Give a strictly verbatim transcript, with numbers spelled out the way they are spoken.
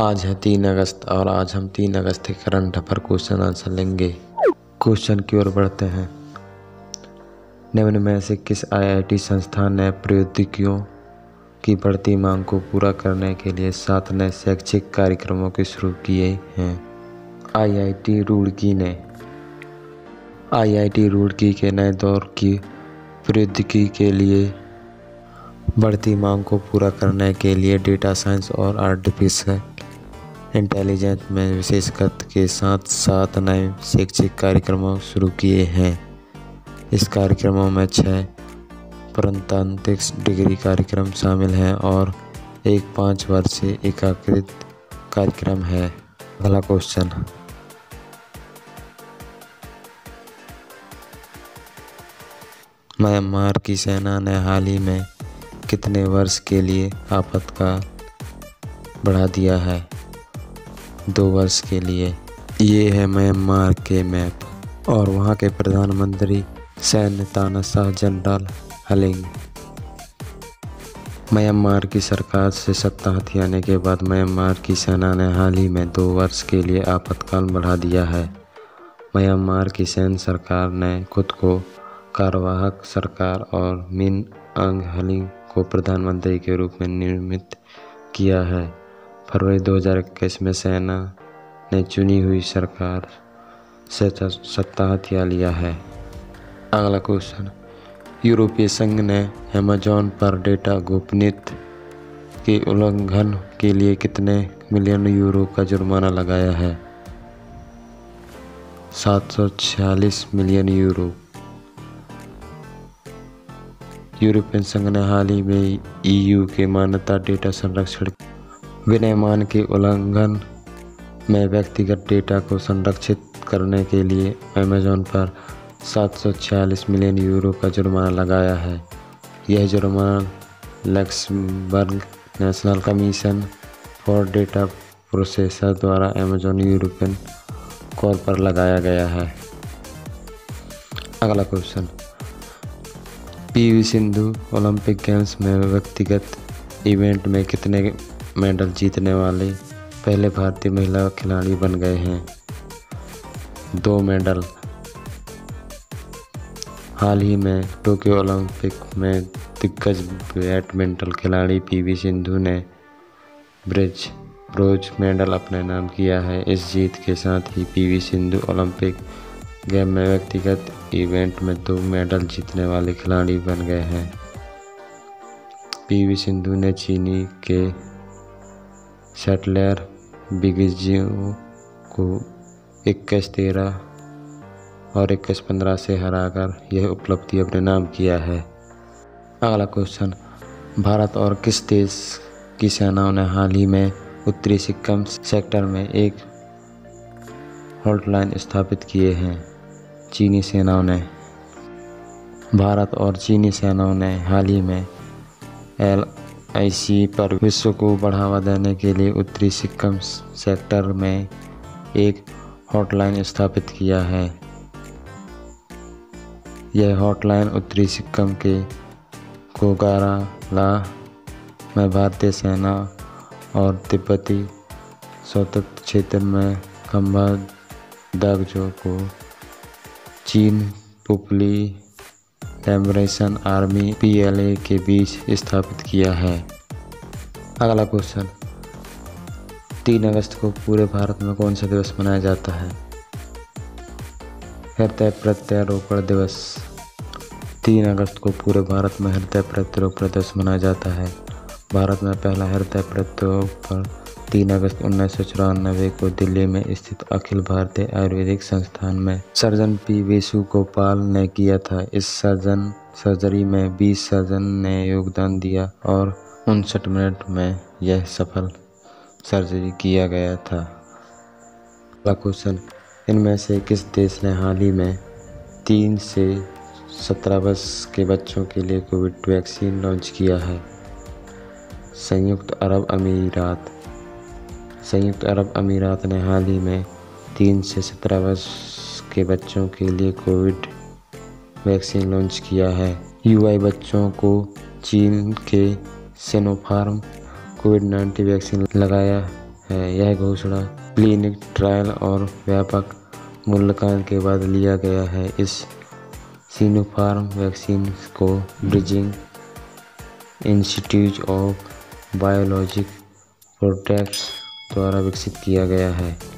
आज है तीन अगस्त और आज हम तीन अगस्त के करंट अफेयर क्वेश्चन आंसर लेंगे। क्वेश्चन की ओर बढ़ते हैं। निम्न में से किस आईआईटी संस्थान ने प्रौद्योगिकियों की बढ़ती मांग को पूरा करने के लिए सात नए शैक्षिक कार्यक्रमों के शुरू किए हैं? आईआईटी रुड़की ने। आईआईटी रुड़की के नए दौर की प्रौद्योगिकी के लिए बढ़ती मांग को पूरा करने के लिए डेटा साइंस और आर्टिफिशियल इंटेलिजेंस में विशेष गति के साथ सात नए शैक्षिक कार्यक्रमों शुरू किए हैं। इस कार्यक्रमों में छः प्रत्नांतरिक डिग्री कार्यक्रम शामिल हैं और एक पाँच वर्षीय एकीकृत कार्यक्रम है। अगला क्वेश्चन। म्यांमार की सेना ने हाल ही में कितने वर्ष के लिए आपातकाल बढ़ा दिया है? दो वर्ष के लिए। ये है म्यांमार के मैप और वहाँ के प्रधानमंत्री सैन्य तानाशाह जनरल हलिंग। म्यांमार की सरकार से सत्ता हथियाने के बाद म्यांमार की सेना ने हाल ही में दो वर्ष के लिए आपातकाल बढ़ा दिया है। म्यांमार की सैन्य सरकार ने खुद को कार्यवाहक सरकार और मिन आंग ह्लाइंग को प्रधानमंत्री के रूप में निर्मित किया है। फरवरी दो हज़ार इक्कीस में सेना ने चुनी हुई सरकार से सत्ता हथिया लिया है। अगला क्वेश्चन। यूरोपीय संघ ने अमेजॉन पर डेटा गोपनीयता के उल्लंघन के लिए कितने मिलियन यूरो का जुर्माना लगाया है? सात सौ छियालीस मिलियन यूरो। यूरोपीय संघ ने हाल ही में ईयू के मान्यता डेटा संरक्षण विनियमन के उल्लंघन में व्यक्तिगत डेटा को संरक्षित करने के लिए अमेज़न पर सात सौ छियालीस मिलियन यूरो का जुर्माना लगाया है। यह जुर्माना Luxembourg national commission for data processor द्वारा अमेज़न यूरोपियन कॉर्प पर लगाया गया है। अगला question. PV Sindhu Olympic games में व्यक्तिगत इवेंट में कितने मेडल जीतने वाले पहले भारतीय महिला खिलाड़ी बन गए हैं? दो मेडल। हाल ही में टोक्यो ओलंपिक में दिग्गज बैडमिंटन खिलाड़ी पीवी सिंधु ने ब्रिज ब्रोज मेडल अपने नाम किया है। इस जीत के साथ ही पीवी सिंधु ओलंपिक गेम में व्यक्तिगत इवेंट में दो मेडल जीतने वाले खिलाड़ी बन गए हैं। पीवी सिंधु ने चीनी के शटलर बिगजियो को इक्कीस तेरह और इक्कीस पंद्रह से हराकर यह उपलब्धि अपने नाम किया है। अगला क्वेश्चन। भारत और किस देश की सेनाओं ने हाल ही में उत्तरी सिक्किम सेक्टर में एक हॉटलाइन स्थापित किए हैं? चीनी सेनाओं ने। भारत और चीनी सेनाओं ने हाल ही में एल आई सी पर विश्व को बढ़ावा देने के लिए उत्तरी सिक्किम सेक्टर में एक हॉटलाइन स्थापित किया है। यह हॉटलाइन उत्तरी सिक्किम के कोगारा ला में भारतीय सेना और तिब्बती स्वतंत्र क्षेत्र में खंबा दगजों को चीन people's liberation army P L A के बीच स्थापित किया है। अगला क्वेश्चन। तीन अगस्त को पूरे भारत में कौन सा दिवस मनाया जाता है? हृदय प्रत्यारोपण दिवस। तीन अगस्त को पूरे भारत में हृदय प्रत्यारोपण दिवस मनाया जाता है। भारत में पहला हृदय प्रत्यारोपण तीन अगस्त उन्नीस सौ चौरानवे को दिल्ली में स्थित अखिल भारतीय आयुर्वेदिक संस्थान में सर्जन पी वी सु गोपाल ने किया था। इस सर्जन सर्जरी में बीस सर्जन ने योगदान दिया और उनसठ मिनट में यह सफल सर्जरी किया गया था। अगला क्वेश्चन। इनमें से किस देश ने हाल ही में तीन से सत्रह वर्ष के बच्चों के लिए कोविड वैक्सीन लॉन्च किया है? संयुक्त अरब अमीरात। संयुक्त अरब अमीरात ने हाल ही में तीन से सत्रह वर्ष के बच्चों के लिए कोविड वैक्सीन लॉन्च किया है। युवा बच्चों को चीन के सिनोफार्म कोविड नाइन्टीन वैक्सीन लगाया है। यह घोषणा क्लिनिक ट्रायल और व्यापक मूल्यांकन के बाद लिया गया है। इस सिनोफार्म वैक्सीन को Beijing institute of biologic protect द्वारा विकसित किया गया है।